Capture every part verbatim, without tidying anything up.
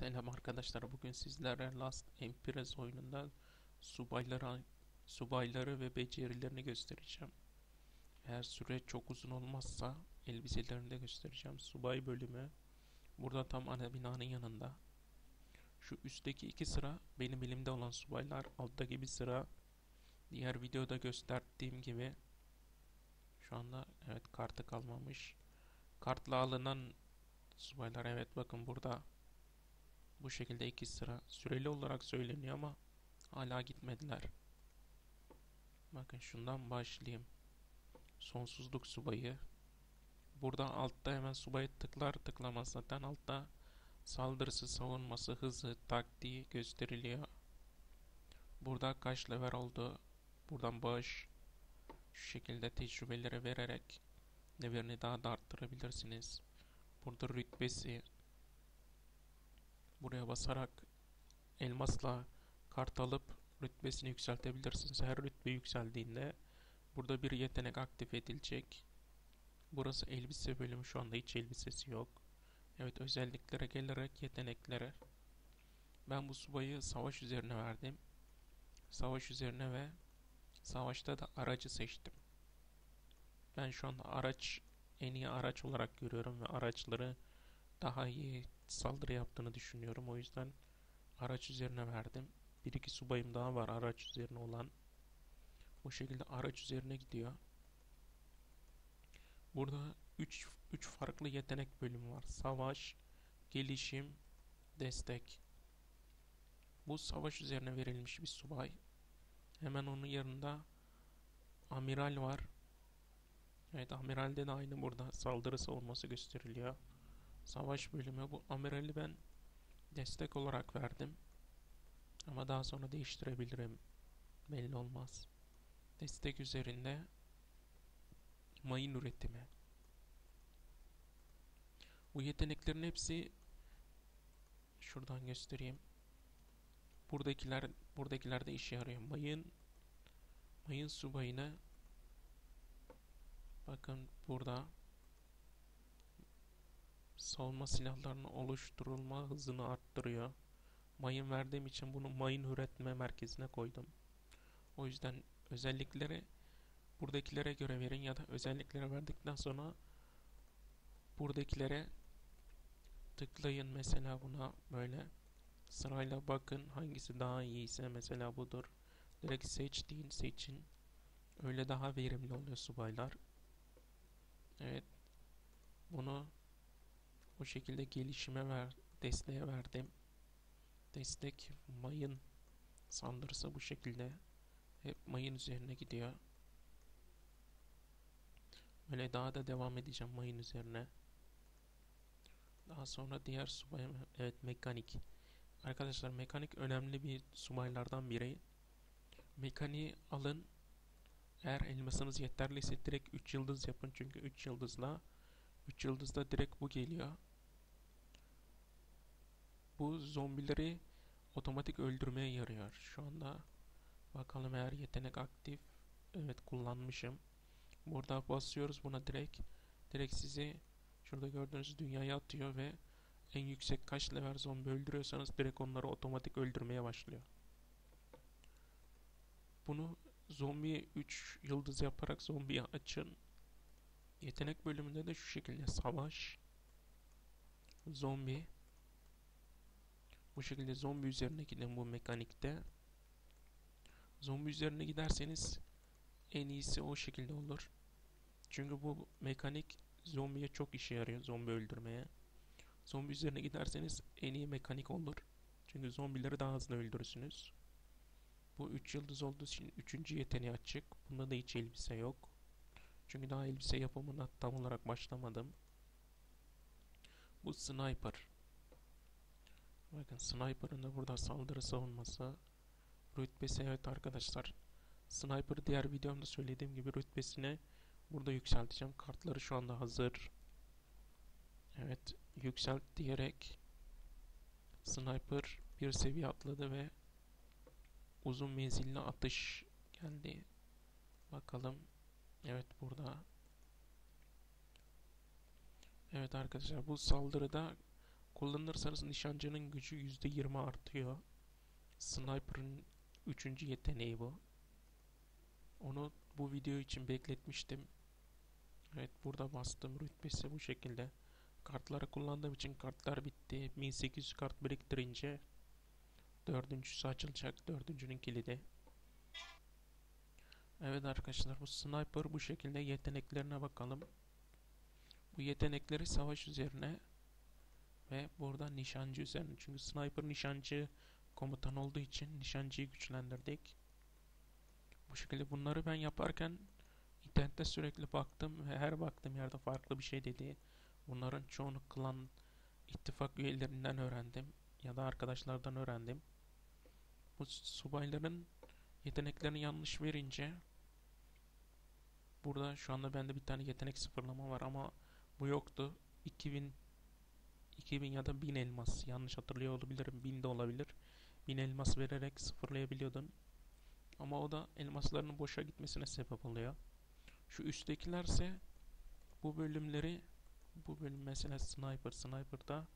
Selam arkadaşlar, bugün sizlere Last Empires oyunundan subayları, subayları ve becerilerini göstereceğim. Eğer süre çok uzun olmazsa elbiselerini de göstereceğim. Subay bölümü burada tam ana binanın yanında. Şu üstteki iki sıra benim elimde olan subaylar, alttaki bir sıra diğer videoda gösterdiğim gibi. Şu anda evet kartı kalmamış. Kartla alınan subaylar, evet bakın burada. Bu şekilde iki sıra süreli olarak söyleniyor ama hala gitmediler. Bakın şundan başlayayım. Sonsuzluk subayı. Burada altta hemen subayı tıklar tıklamaz zaten altta saldırısı, savunması, hızı, taktiği gösteriliyor. Burada kaç level oldu? Buradan bağış. Şu şekilde tecrübeleri vererek levelini daha da arttırabilirsiniz. Burada rütbesi. Buraya basarak elmasla kart alıp rütbesini yükseltebilirsiniz. Her rütbe yükseldiğinde burada bir yetenek aktif edilecek. Burası elbise bölümü, şu anda hiç elbisesi yok. Evet, özelliklere gelerek yeteneklere. Ben bu subayı savaş üzerine verdim. Savaş üzerine ve savaşta da aracı seçtim. Ben şu anda araç en iyi araç olarak görüyorum ve araçları daha iyi saldırı yaptığını düşünüyorum. O yüzden araç üzerine verdim. Bir iki subayım daha var araç üzerine olan. Bu şekilde araç üzerine gidiyor. Burada üç üç farklı yetenek bölümü var. Savaş, gelişim, destek. Bu savaş üzerine verilmiş bir subay. Hemen onun yanında amiral var. Evet, amiralde de aynı burada saldırı savunması gösteriliyor. Savaş bölümü, bu amirali ben destek olarak verdim. Ama daha sonra değiştirebilirim. Belli olmaz. Destek üzerinde mayın üretimi. Bu yeteneklerin hepsi şuradan göstereyim. Buradakiler buradakiler de işe yarıyor. Mayın mayın subayına bakın burada. Savunma silahlarının oluşturulma hızını arttırıyor. Mayın verdiğim için bunu mayın üretme merkezine koydum. O yüzden özellikleri buradakilere göre verin ya da özelliklere verdikten sonra buradakilere tıklayın. Mesela buna böyle sırayla bakın hangisi daha iyiyse, mesela budur. Direkt seçtiğin seçin. Öyle daha verimli oluyor subaylar. Evet. Bunu o şekilde gelişime ver, desteğe verdim. Destek mayın saldırısı bu şekilde hep mayın üzerine gidiyor. Böyle daha da devam edeceğim mayın üzerine. Daha sonra diğer subay, evet mekanik. Arkadaşlar mekanik önemli bir subaylardan biri. Mekaniği alın. Eğer elmasınız yeterliyse direkt üç yıldız yapın, çünkü üç yıldızla üç yıldızda direkt bu geliyor. Bu zombileri otomatik öldürmeye yarıyor. Şu anda bakalım eğer yetenek aktif. Evet, kullanmışım. Burada basıyoruz buna direkt. Direkt sizi şurada gördüğünüz dünyaya atıyor ve en yüksek kaç level zombi öldürüyorsanız direkt onları otomatik öldürmeye başlıyor. Bunu zombiye üç yıldız yaparak zombiye açın. Yetenek bölümünde de şu şekilde savaş, zombi, bu şekilde zombi üzerine giden bu mekanikte. Zombi üzerine giderseniz en iyisi o şekilde olur. Çünkü bu mekanik zombiye çok işe yarıyor, zombi öldürmeye. Zombi üzerine giderseniz en iyi mekanik olur. Çünkü zombileri daha hızlı öldürürsünüz. Bu üç yıldız olduğu için üçüncü yeteneği açık. Bunda da hiç elbise yok. Çünkü daha elbise yapımına tam olarak başlamadım. Bu sniper. Bakın sniper'ın da burada saldırı savunması. Rütbesi, evet arkadaşlar. Sniper diğer videomda söylediğim gibi rütbesini burada yükselteceğim. Kartları şu anda hazır. Evet, yükselt diyerek sniper bir seviye atladı ve uzun menzilli atış geldi. Bakalım. Evet burada. Evet arkadaşlar bu saldırıda kullanırsanız nişancının gücü yüzde yirmi artıyor. Sniper'ın üçüncü yeteneği bu. Onu bu video için bekletmiştim. Evet, burada bastığım rütbesi bu şekilde. Kartları kullandığım için kartlar bitti. bin sekiz yüz kart biriktirince dördüncüsü açılacak. Dördüncünün kilidi. Evet arkadaşlar, bu sniper bu şekilde. Yeteneklerine bakalım. Bu yetenekleri savaş üzerine ve burada nişancı üzerine. Çünkü sniper nişancı komutan olduğu için nişancıyı güçlendirdik. Bu şekilde bunları ben yaparken internette sürekli baktım ve her baktığım yerde farklı bir şey dedi. Bunların çoğunu klan ittifak üyelerinden öğrendim ya da arkadaşlardan öğrendim. Bu subayların yeteneklerini yanlış verince burada şu anda bende bir tane yetenek sıfırlama var ama bu yoktu. iki bin ya da bin elmas, yanlış hatırlıyor olabilirim, bin de olabilir. bin elmas vererek sıfırlayabiliyordun. Ama o da elmaslarının boşa gitmesine sebep oluyor. Şu üsttekilerse bu bölümleri, bu bölüm mesela sniper, sniper'da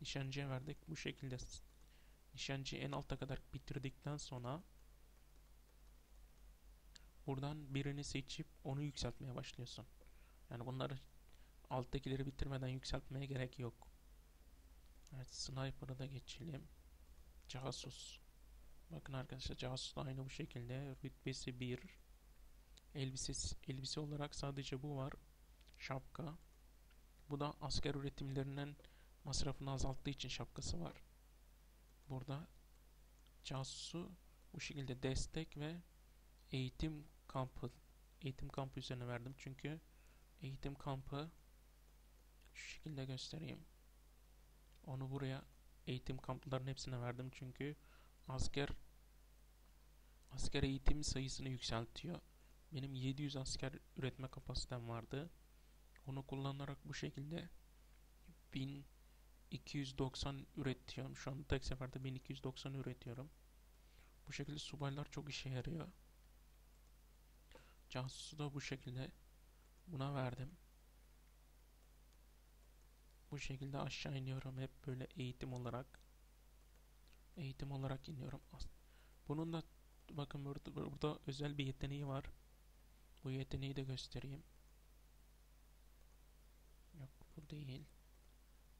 nişancıya verdik. Bu şekilde nişancıyı en alta kadar bitirdikten sonra buradan birini seçip onu yükseltmeye başlıyorsun. Yani bunları, alttakileri bitirmeden yükseltmeye gerek yok. Evet, sniper'a da geçelim. Casus. Bakın arkadaşlar, casus da aynı bu şekilde. Rütbesi bir. Elbise, elbise olarak sadece bu var. Şapka. Bu da asker üretimlerinden masrafını azalttığı için şapkası var. Burada casusu bu şekilde destek ve eğitim kampı. Eğitim kampı üzerine verdim. Çünkü eğitim kampı şu şekilde göstereyim. Onu buraya, eğitim kamplarının hepsine verdim. Çünkü asker asker eğitim sayısını yükseltiyor. Benim yedi yüz asker üretme kapasitem vardı. Onu kullanarak bu şekilde bin iki yüz doksan üretiyorum. Şu an tek seferde bin iki yüz doksan üretiyorum. Bu şekilde subaylar çok işe yarıyor. Casusu da bu şekilde buna verdim. Bu şekilde aşağı iniyorum. Hep böyle eğitim olarak. Eğitim olarak iniyorum. Bunun da bakın burada, burada özel bir yeteneği var. Bu yeteneği de göstereyim. Yok, bu değil.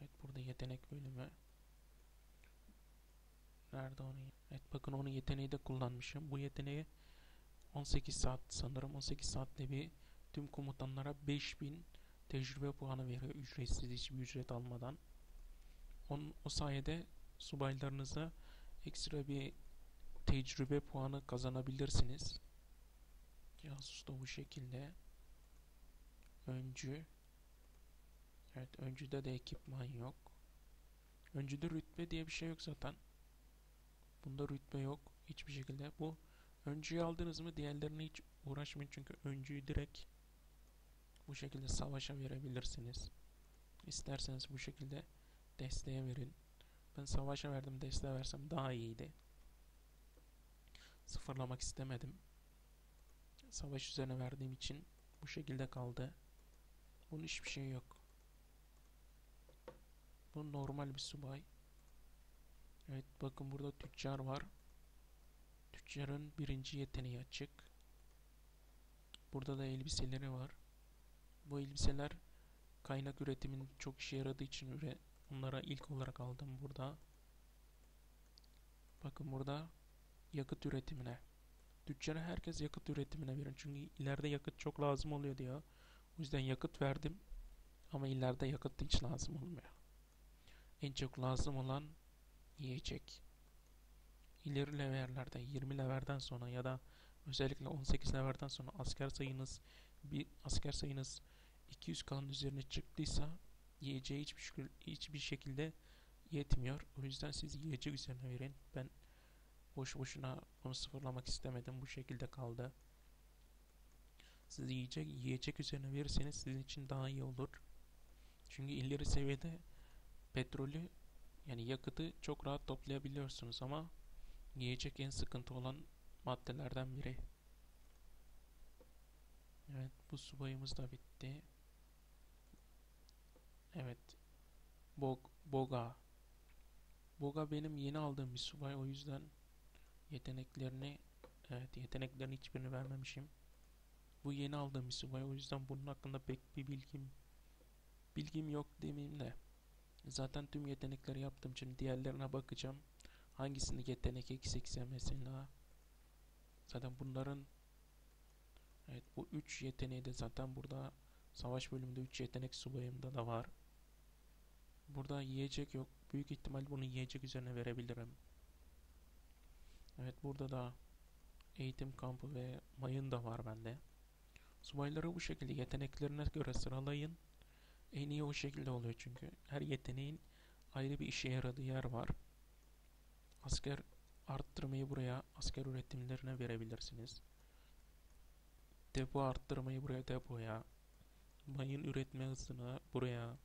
Evet, burada yetenek bölümü. Nerede onu? Evet, bakın onun yeteneği de kullanmışım. Bu yeteneği on sekiz saat sanırım. on sekiz saatte bir tüm komutanlara beş bin tecrübe puanı veriyor. Ücretsiz, hiçbir ücret almadan. Onun, o sayede subaylarınıza ekstra bir tecrübe puanı kazanabilirsiniz. Casus da bu şekilde. Öncü. Evet, öncüde de ekipman yok. Öncüde rütbe diye bir şey yok zaten. Bunda rütbe yok hiçbir şekilde. Bu öncüyü aldınız mı diğerlerine hiç uğraşmayın. Çünkü öncüyü direkt bu şekilde savaşa verebilirsiniz. İsterseniz bu şekilde desteğe verin. Ben savaşa verdim, desteğe versem daha iyiydi. Sıfırlamak istemedim. Savaş üzerine verdiğim için bu şekilde kaldı. Bunun hiçbir şey yok. Bu normal bir subay. Evet, bakın burada tüccar var. Tüccarın birinci yeteneği açık. Burada da elbiseleri var. Bu elbiseler kaynak üretimin çok işe yaradığı için onlara ilk olarak aldım burada. Bakın burada yakıt üretimine. Tüccara herkes yakıt üretimine verin. Çünkü ileride yakıt çok lazım oluyor diyor. O yüzden yakıt verdim. Ama ileride yakıt hiç lazım olmuyor. En çok lazım olan yiyecek. İleri levellerden, yirmi levelden sonra ya da özellikle on sekiz levelden sonra asker sayınız bir asker sayınız iki yüz kanın üzerine çıktıysa yiyeceği hiçbir, hiçbir şekilde yetmiyor. O yüzden siz yiyecek üzerine verin. Ben boş boşuna onu sıfırlamak istemedim. Bu şekilde kaldı. Siz yiyecek, yiyecek üzerine verirseniz sizin için daha iyi olur. Çünkü ileri seviyede petrolü, yani yakıtı çok rahat toplayabiliyorsunuz ama yiyecek en sıkıntı olan maddelerden biri. Evet, bu subayımız da bitti. Evet, Bog Boga Boga benim yeni aldığım bir subay, o yüzden yeteneklerini evet yeteneklerin hiçbirini vermemişim. Bu yeni aldığım bir subay, o yüzden bunun hakkında pek bir bilgim bilgim yok demeyeyim de. Zaten tüm yetenekleri yaptım, şimdi diğerlerine bakacağım. Hangisinde yetenek eksikse mesela. Zaten bunların evet bu üç yeteneği de zaten burada savaş bölümünde üç yetenek subayımda da var. Burada yiyecek yok. Büyük ihtimal bunu yiyecek üzerine verebilirim. Evet, burada da eğitim kampı ve mayın da var bende. Subayları bu şekilde yeteneklerine göre sıralayın. En iyi o şekilde oluyor çünkü. Her yeteneğin ayrı bir işe yaradığı yer var. Asker arttırmayı buraya asker üretimlerine verebilirsiniz. Depo arttırmayı buraya depoya. Mayın üretme hızını buraya.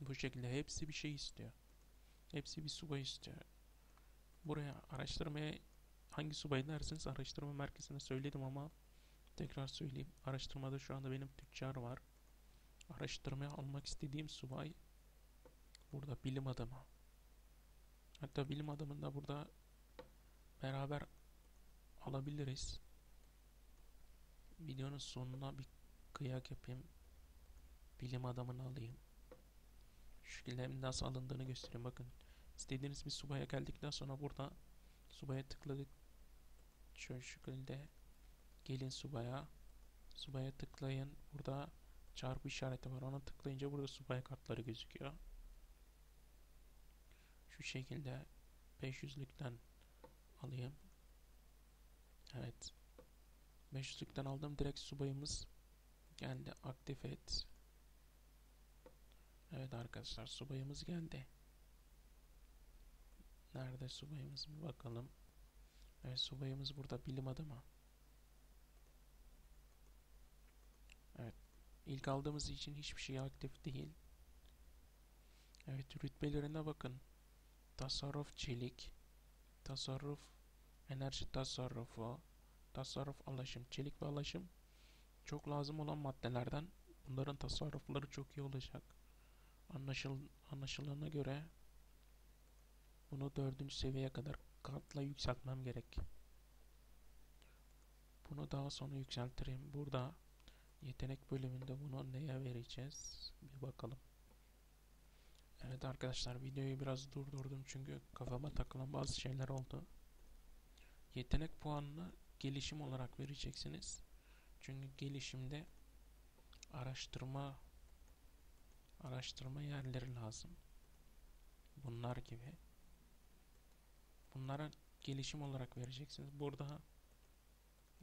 Bu şekilde hepsi bir şey istiyor. Hepsi bir subay istiyor. Buraya araştırmaya hangi subay dersiniz araştırma merkezine söyledim ama tekrar söyleyeyim. Araştırmada şu anda benim tüccar var. Araştırmaya almak istediğim subay burada bilim adamı. Hatta bilim adamını da burada beraber alabiliriz. Videonun sonuna bir kıyak yapayım. Bilim adamını alayım. Şu şekilde nasıl alındığını göstereyim. Bakın, istediğiniz bir subaya geldikten sonra burada subaya tıkladık. Şöyle şu şekilde gelin subaya. Subaya tıklayın. Burada çarpı işareti var. Ona tıklayınca burada subay kartları gözüküyor. Şu şekilde beş yüzlükten alayım. Evet. beş yüzlükten aldım. Direkt subayımız geldi. Aktif et. Evet arkadaşlar, subayımız geldi. Nerede subayımız, bir bakalım. Evet, subayımız burada, bilim adamı. Evet, ilk aldığımız için hiçbir şey aktif değil. Evet, rütbelerine bakın. Tasarruf çelik, tasarruf enerji tasarrufu, tasarruf alaşım. Çelik ve alaşım çok lazım olan maddelerden. Bunların tasarrufları çok iyi olacak. Anlaşıl anlaşılana göre bunu dördüncü seviyeye kadar katla yükseltmem gerek. Bunu daha sonra yükseltirim. Burada yetenek bölümünde bunu neye vereceğiz? Bir bakalım. Evet arkadaşlar, videoyu biraz durdurdum çünkü kafama takılan bazı şeyler oldu. Yetenek puanını gelişim olarak vereceksiniz. Çünkü gelişimde araştırma Araştırma yerleri lazım. Bunlar gibi. Bunlara gelişim olarak vereceksiniz. Burada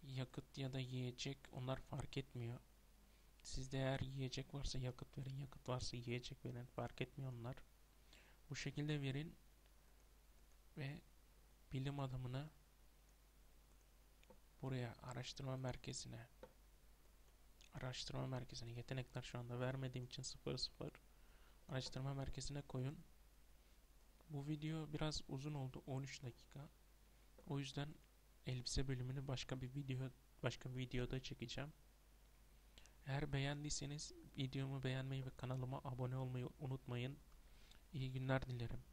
yakıt ya da yiyecek, onlar fark etmiyor. Sizde eğer yiyecek varsa yakıt verin, yakıt varsa yiyecek verin. Fark etmiyor onlar. Bu şekilde verin. Ve bilim adamını buraya araştırma merkezine Araştırma merkezine yetenekler şu anda vermediğim için sıfır sıfır araştırma merkezine koyun. Bu video biraz uzun oldu, on üç dakika. O yüzden elbise bölümünü başka bir video başka bir videoda çekeceğim. Eğer beğendiyseniz videomu beğenmeyi ve kanalıma abone olmayı unutmayın. İyi günler dilerim.